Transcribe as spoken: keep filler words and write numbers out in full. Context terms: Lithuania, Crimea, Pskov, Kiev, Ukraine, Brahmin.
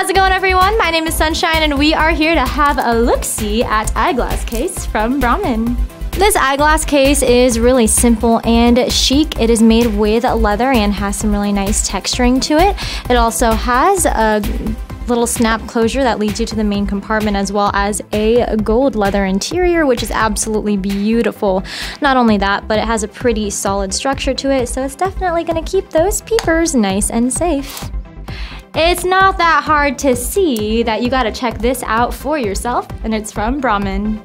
How's it going, everyone? My name is Sunshine, and we are here to have a look-see at eyeglass case from Brahmin. This eyeglass case is really simple and chic. It is made with leather and has some really nice texturing to it. It also has a little snap closure that leads you to the main compartment, as well as a gold leather interior, which is absolutely beautiful. Not only that, but it has a pretty solid structure to it, so it's definitely going to keep those peepers nice and safe. It's not that hard to see that you got to check this out for yourself, and it's from Brahmin.